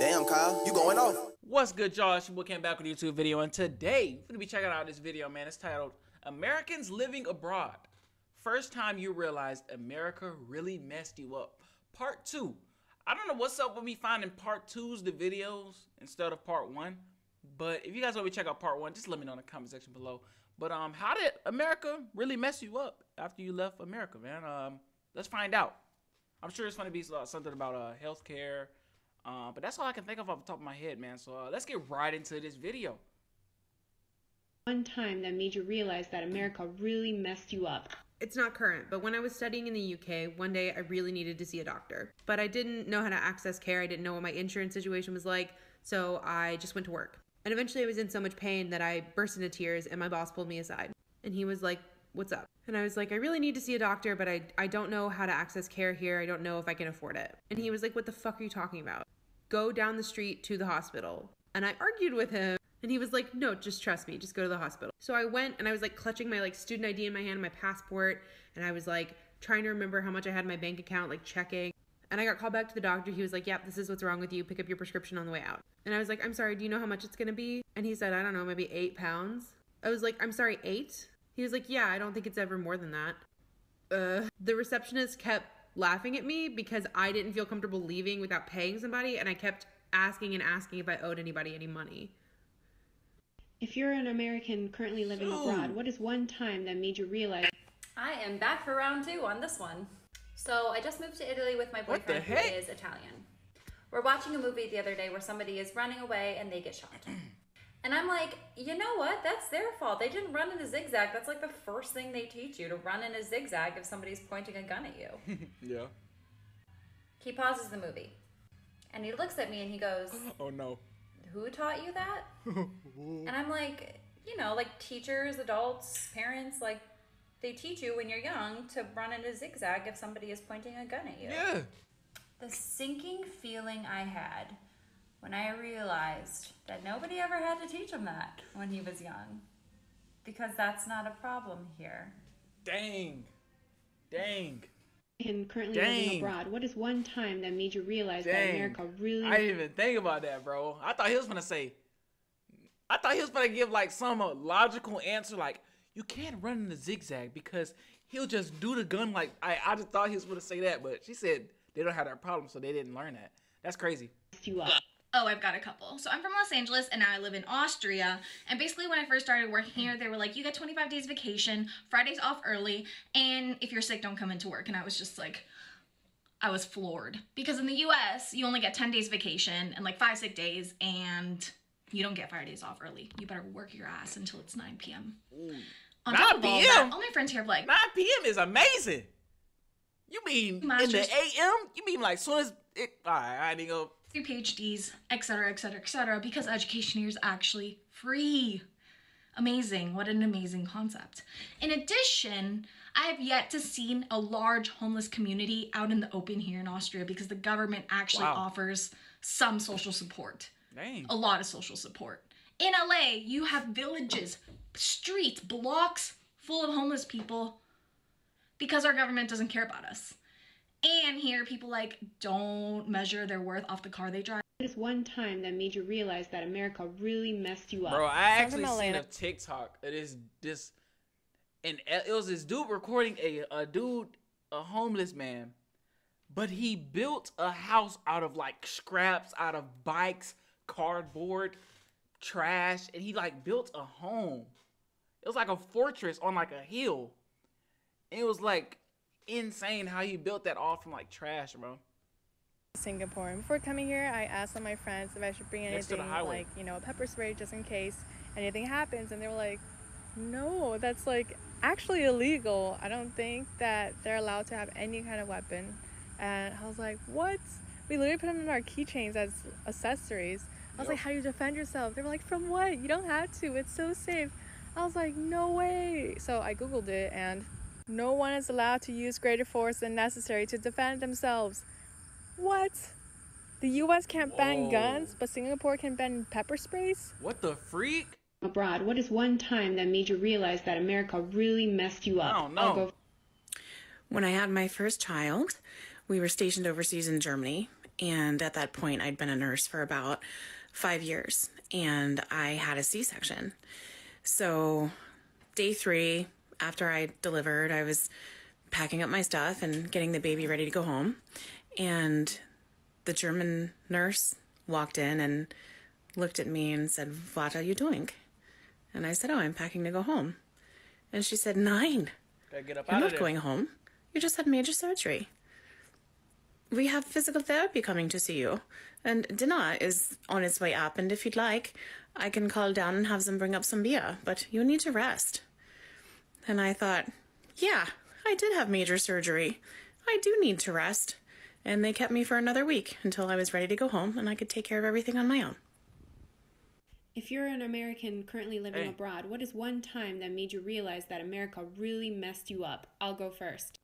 Damn, Kyle, you going off. What's good, y'all? It's your boy Cam back with a YouTube video, and today we're gonna be checking out this video, man. It's titled Americans Living Abroad. First time you realize America really messed you up. Part 2. I don't know what's up with me finding part 2s to videos instead of part 1. But if you guys want me to check out part 1, just let me know in the comment section below. But how did America really mess you up after you left America, man? Let's find out. I'm sure it's going to be something about healthcare, but that's all I can think of off the top of my head, man. So let's get right into this video. One time that made you realize that America really messed you up. It's not current, but when I was studying in the UK, one day I really needed to see a doctor. But I didn't know how to access care. I didn't know what my insurance situation was like, so I just went to work. And eventually I was in so much pain that I burst into tears, and my boss pulled me aside. And he was like, "What's up?" And I was like, "I really need to see a doctor, but I don't know how to access care here. I don't know if I can afford it." And he was like, "What the fuck are you talking about? Go down the street to the hospital." And I argued with him, and he was like, "No, just trust me. Just go to the hospital." So I went, and I was like clutching my student ID in my hand, my passport. And I was like trying to remember how much I had in my bank account, like checking. And I got called back to the doctor. He was like, "Yep, this is what's wrong with you. Pick up your prescription on the way out." And I was like, "I'm sorry, do you know how much it's gonna be?" And he said, "I don't know, maybe £8. I was like, "I'm sorry, 8? He was like, "Yeah, I don't think it's ever more than that." The receptionist kept laughing at me because I didn't feel comfortable leaving without paying somebody, and I kept asking and asking if I owed anybody any money. If you're an American currently living abroad, what is one time that made you realize? I am back for round 2 on this one. So I just moved to Italy with my boyfriend, who is Italian. We're watching a movie the other day where somebody is running away and they get shot. And I'm like, you know what? That's their fault. They didn't run in a zigzag. That's like the first thing they teach you, to run in a zigzag if somebody's pointing a gun at you. Yeah. He pauses the movie and he looks at me and he goes, "Oh no. Who taught you that?" And I'm like, you know, like teachers, adults, parents, like they teach you when you're young to run in a zigzag if somebody is pointing a gun at you. Yeah. The sinking feeling I had when I realized that nobody ever had to teach him that when he was young, because that's not a problem here. Dang. And currently living abroad, what is one time that made you realize that America really? I didn't even think about that, bro. I thought he was gonna say, I thought he was gonna give like some logical answer, like you can't run in the zigzag because he'll just do the gun. Like I just thought he was gonna say that, but she said they don't have that problem, so they didn't learn that. That's crazy. You up. Oh, I've got a couple. So I'm from Los Angeles and now I live in Austria. And basically when I first started working here, they were like, you get 25 days vacation, Fridays off early, and if you're sick, don't come into work. And I was just like, I was floored. Because in the US, you only get 10 days vacation and like 5 sick days, and you don't get Fridays off early. You better work your ass until it's 9 p.m. On top of all that, all my friends here have like, 9 p.m. is amazing. You mean in the a.m.? You mean like soon as it, all right, I need to go. PhDs, etc., etc., etc., because education here is actually free. Amazing. What an amazing concept. In addition, I have yet to see a large homeless community out in the open here in Austria because the government actually offers some social support. Dang. A lot of social support. In LA, you have villages, streets, blocks full of homeless people because our government doesn't care about us. And here, people like don't measure their worth off the car they drive. This one time that made you realize that America really messed you up. Bro, I actually seen a TikTok of this, and it was this dude recording a homeless man, but he built a house out of like scraps, out of bikes, cardboard, trash, and he like built a home. It was like a fortress on like a hill. And it was like insane how he built that all from like trash, bro. Singapore. And before coming here, I asked all my friends if I should bring anything, like, you know, a pepper spray just in case anything happens, and they were like, "No, that's like actually illegal. I don't think that they're allowed to have any kind of weapon." And I was like, "What?" We literally put them in our keychains as accessories. I was like, "How do you defend yourself?" They were like, "From what? You don't have to. It's so safe." I was like, "No way." So I googled it, and no one is allowed to use greater force than necessary to defend themselves. What? The US can't ban guns, but Singapore can ban pepper sprays? What the freak? Abroad, what is one time that made you realize that America really messed you up? I don't know. When I had my first child, we were stationed overseas in Germany, And at that point, I'd been a nurse for about 5 years, and I had a C-section. So day 3, after I delivered, I was packing up my stuff and getting the baby ready to go home. And the German nurse walked in and looked at me and said, "What are you doing?" And I said, "Oh, I'm packing to go home." And she said, "Nein, you're not going home. You just had major surgery. We have physical therapy coming to see you. And Dinah is on its way up, and if you'd like, I can call down and have them bring up some beer, but you need to rest." And I thought, yeah, I did have major surgery. I do need to rest. And they kept me for another week until I was ready to go home and I could take care of everything on my own. If you're an American currently living abroad, what is one time that made you realize that America really messed you up? I'll go first.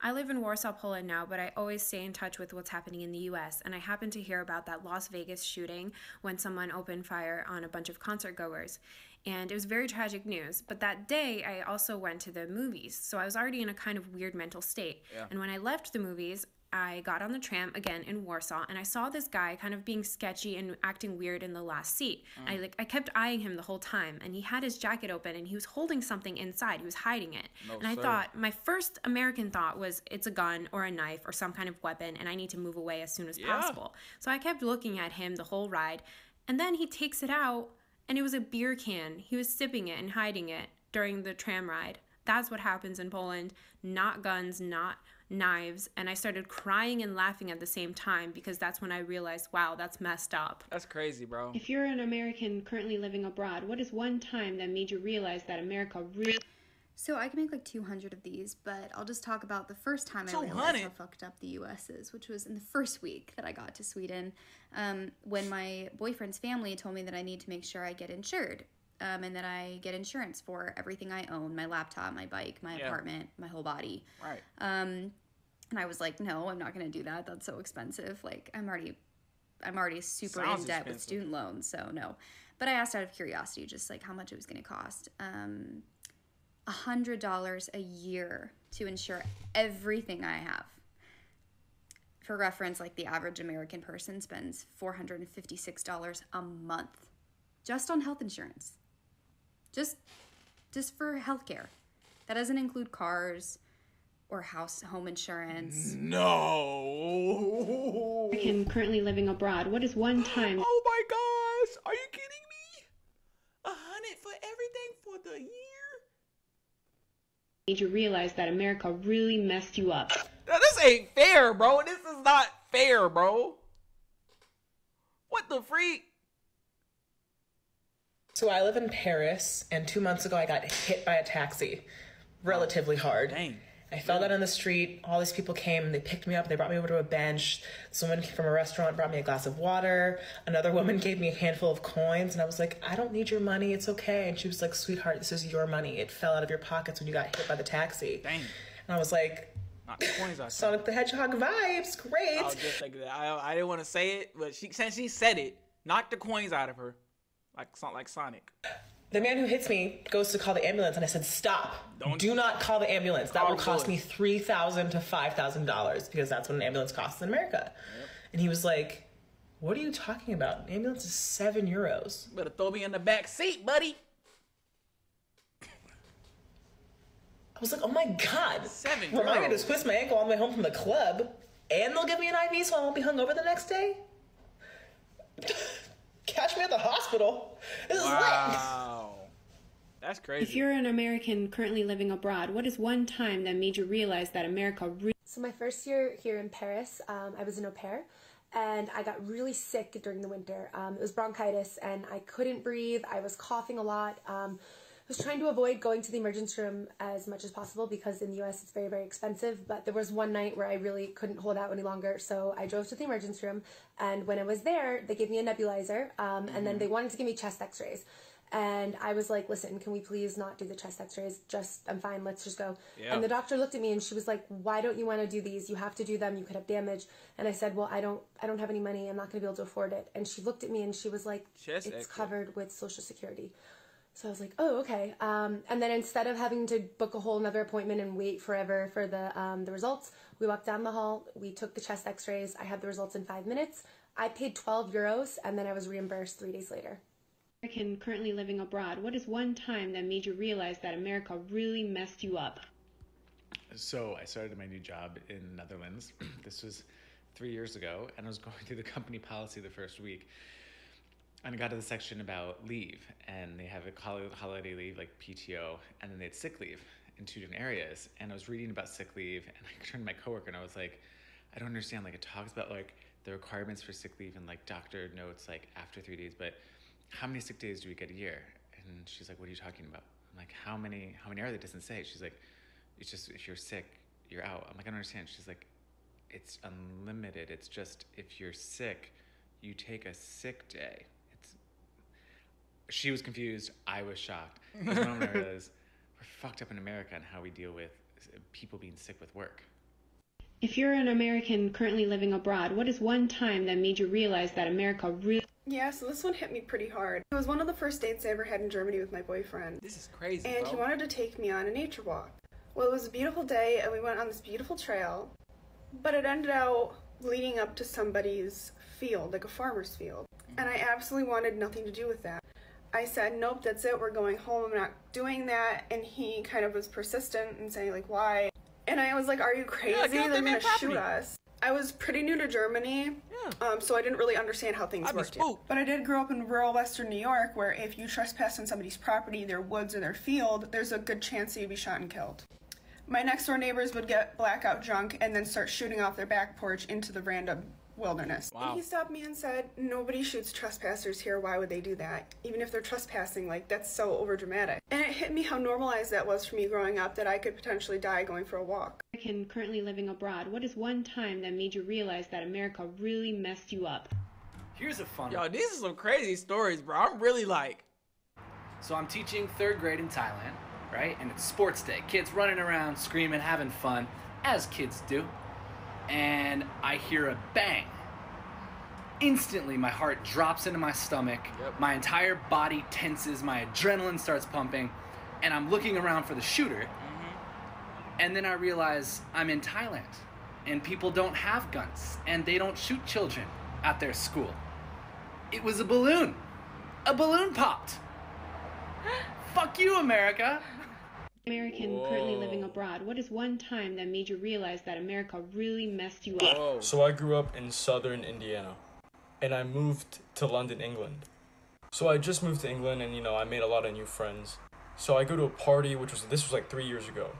I live in Warsaw, Poland now, but I always stay in touch with what's happening in the U.S., and I happened to hear about that Las Vegas shooting when someone opened fire on a bunch of concert goers. And it was very tragic news, but that day I also went to the movies, so I was already in a kind of weird mental state. Yeah. And when I left the movies, I got on the tram again in Warsaw, and I saw this guy kind of being sketchy and acting weird in the last seat. Mm. I kept eyeing him the whole time, and he had his jacket open, and he was holding something inside. He was hiding it. I thought, my first American thought was, it's a gun or a knife or some kind of weapon, and I need to move away as soon as possible. So I kept looking at him the whole ride, and then he takes it out, and it was a beer can. He was sipping it and hiding it during the tram ride. That's what happens in Poland. Not guns, not knives. And I started crying and laughing at the same time, because that's when I realized, wow, that's messed up. That's crazy, bro. If you're an American currently living abroad, what is one time that made you realize that America really... So I can make like 200 of these, but I'll just talk about the first time I realized how fucked up the U.S. is, which was in the first week that I got to Sweden, when my boyfriend's family told me that I need to make sure I get insured, and that I get insurance for everything I own, my laptop, my bike, my apartment, my whole body. Right. And I was like, no, I'm not going to do that. That's so expensive. Like, I'm already super in debt with student loans, so no. But I asked out of curiosity just, like, how much it was going to cost. $100 a year to insure everything I have. For reference, like, the average American person spends $456 a month just on health insurance, just for healthcare. That doesn't include cars or home insurance. No. American currently living abroad. What is one time? Oh my gosh! Are you kidding me? 100 for everything for the year. Made you realize that America really messed you up. This ain't fair, bro. This is not fair, bro. What the freak? So I live in Paris, and 2 months ago I got hit by a taxi relatively hard. Dang. I fell down on the street. All these people came and they picked me up. They brought me over to a bench. This woman came from a restaurant, brought me a glass of water. Another woman gave me a handful of coins, and I was like, I don't need your money. It's okay. And she was like, sweetheart, this is your money. It fell out of your pockets when you got hit by the taxi. Dang. And I was like, not coins, I Sonic the Hedgehog vibes. Great. I was just thinking that. I didn't want to say it, but since she said it, knocked the coins out of her. Like Sonic. The man who hits me goes to call the ambulance, and I said, stop. Do not call the ambulance. That will cost me $3,000 to $5,000, because that's what an ambulance costs in America. Yep. And he was like, what are you talking about? An ambulance is €7. Better throw me in the back seat, buddy. I was like, oh my God. €7. Am I going to twist my ankle all the way home from the club? And they'll give me an IV so I won't be hungover the next day? Catch me at the hospital. This is lit. Wow. That's crazy. If you're an American currently living abroad, what is one time that made you realize that America really... So my first year here in Paris, I was an au pair, and I got really sick during the winter. It was bronchitis, and I couldn't breathe. I was coughing a lot. I was trying to avoid going to the emergency room as much as possible, because in the U.S. it's very, very expensive. But there was one night where I really couldn't hold out any longer, so I drove to the emergency room. And when I was there, they gave me a nebulizer, and then they wanted to give me chest X-rays. And I was like, listen, can we please not do the chest X-rays? I'm fine. Let's just go. Yeah. And the doctor looked at me and she was like, why don't you want to do these? You have to do them. You could have damage. And I said, well, I don't have any money. I'm not going to be able to afford it. And she looked at me and she was like, it's covered with Social Security. So I was like, oh, okay. And then instead of having to book a whole another appointment and wait forever for the results, we walked down the hall, we took the chest x-rays, I had the results in 5 minutes. I paid 12 euros and then I was reimbursed 3 days later. American currently living abroad, what is one time that made you realize that America really messed you up? So I started my new job in the Netherlands. This was 3 years ago, and I was going through the company policy the first week. And I got to the section about leave, and they have a holiday leave, like PTO, and then they had sick leave in two different areas. And I was reading about sick leave, and I turned to my coworker, and I was like, I don't understand. Like, it talks about like the requirements for sick leave and like doctor notes like after 3 days, but how many sick days do we get a year? And she's like, what are you talking about? I'm like, how many are there? It doesn't say. She's like, it's just if you're sick, you're out. I'm like, I don't understand. She's like, it's unlimited. It's just if you're sick, you take a sick day. She was confused. I was shocked. This moment I realized we're fucked up in America and how we deal with people being sick with work. If you're an American currently living abroad, what is one time that made you realize that America really... Yeah, so this one hit me pretty hard. It was one of the first dates I ever had in Germany with my boyfriend. This is crazy, and bro, he wanted to take me on a nature walk. Well, it was a beautiful day, and we went on this beautiful trail, but it ended out leading up to somebody's field, like a farmer's field, and I absolutely wanted nothing to do with that. I said, nope, that's it, we're going home, I'm not doing that. And he kind of was persistent and saying like, why? And I was like, are you crazy? Yeah, they're gonna shoot us. I was pretty new to Germany, yeah. So I didn't really understand how things worked. But I did grow up in rural western New York, where if you trespass on somebody's property, their woods or their field, there's a good chance that you'd be shot and killed. My next door neighbors would get blackout drunk and then start shooting off their back porch into the random wilderness. Wow. And he stopped me and said, nobody shoots trespassers here, why would they do that? Even if they're trespassing, like, that's so over dramatic. And it hit me how normalized that was for me growing up, that I could potentially die going for a walk. American currently living abroad, what is one time that made you realize that America really messed you up? Here's a fun one. Yo, these are some crazy stories, bro. I'm really like... So I'm teaching third grade in Thailand, right? And it's sports day. Kids running around, screaming, having fun, as kids do. And I hear a bang. Instantly, my heart drops into my stomach. Yep. My entire body tenses. My adrenaline starts pumping. And I'm looking around for the shooter. Mm-hmm. And then I realize I'm in Thailand. And people don't have guns. And they don't shoot children at their school. It was a balloon. A balloon popped. Fuck you, America. American currently living abroad, what is one time that made you realize that America really messed you up? Whoa. So I grew up in southern Indiana, and I moved to London, England. So I just moved to England, and, you know, I made a lot of new friends. So I go to a party, which was, this was like 3 years ago.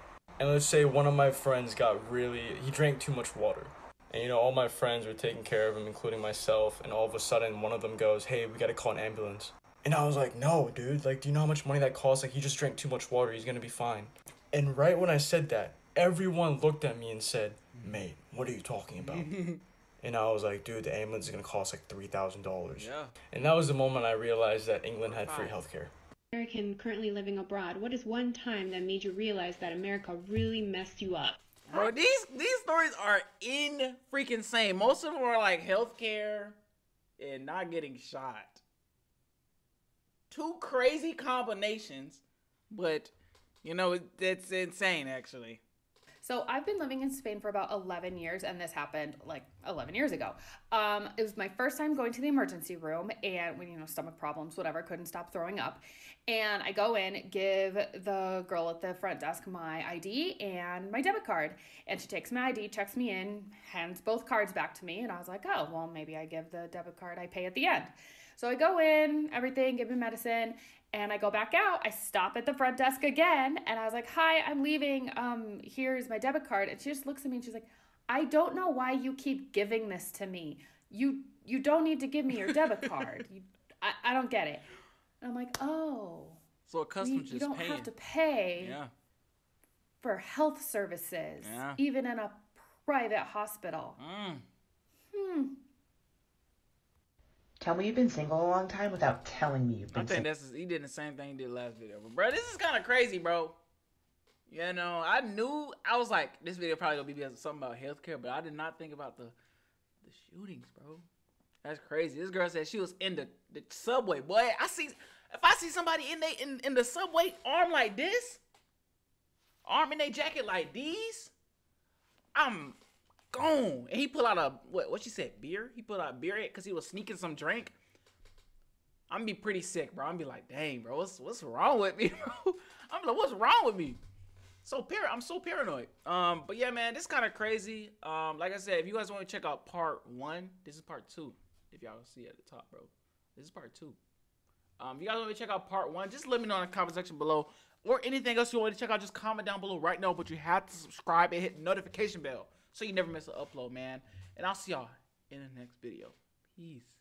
And let's say one of my friends got really, he drank too much water. And, you know, all my friends were taking care of him, including myself. And all of a sudden, one of them goes, hey, we got to call an ambulance. And I was like, no, dude, like, do you know how much money that costs? Like, he just drank too much water. He's going to be fine. And right when I said that, everyone looked at me and said, mate, what are you talking about? And I was like, dude, the ambulance is going to cost like $3,000. Yeah. And that was the moment I realized that England had free healthcare. American currently living abroad, what is one time that made you realize that America really messed you up? Bro, these stories are in freaking insane. Most of them are like healthcare and not getting shot. Two crazy combinations, but, you know, it's insane, actually. So I've been living in Spain for about 11 years, and this happened, like, 11 years ago. It was my first time going to the emergency room, and, you know, stomach problems, whatever, couldn't stop throwing up. And I go in, give the girl at the front desk my ID and my debit card. And she takes my ID, checks me in, hands both cards back to me, and I was like, oh, well, maybe I give the debit card, I pay at the end. So I go in, everything, give me medicine, and I go back out. I stop at the front desk again, and I was like, hi, I'm leaving. Here's my debit card. And she just looks at me, and she's like, I don't know why you keep giving this to me. You don't need to give me your debit card. I don't get it. And I'm like, oh. So a customer just don't have to pay for health services, even in a private hospital. Tell me you've been single a long time without telling me you've been single. I think he did the same thing he did last video. But, bro, this is kind of crazy, bro. You know, I knew, I was like, this video probably going to be something about healthcare, but I did not think about the shootings, bro. That's crazy. This girl said she was in the subway. Boy, I see, if I see somebody in the subway arm like this, arm in their jacket like these, I'm gone. And he pulled out a, what she said, beer? He pulled out beer because he was sneaking some drink. I'm be pretty sick, bro. I'm be like, dang, bro, what's wrong with me, bro? I'm like, what's wrong with me? I'm so paranoid. But yeah, man, this is kind of crazy. Like I said, if you guys want to check out part 1, this is part 2. If y'all see at the top, bro, this is part 2. If you guys want to check out part 1, just let me know in the comment section below, or anything else you want to check out, just comment down below right now. But you have to subscribe and hit the notification bell so you never miss an upload, man. And I'll see y'all in the next video. Peace.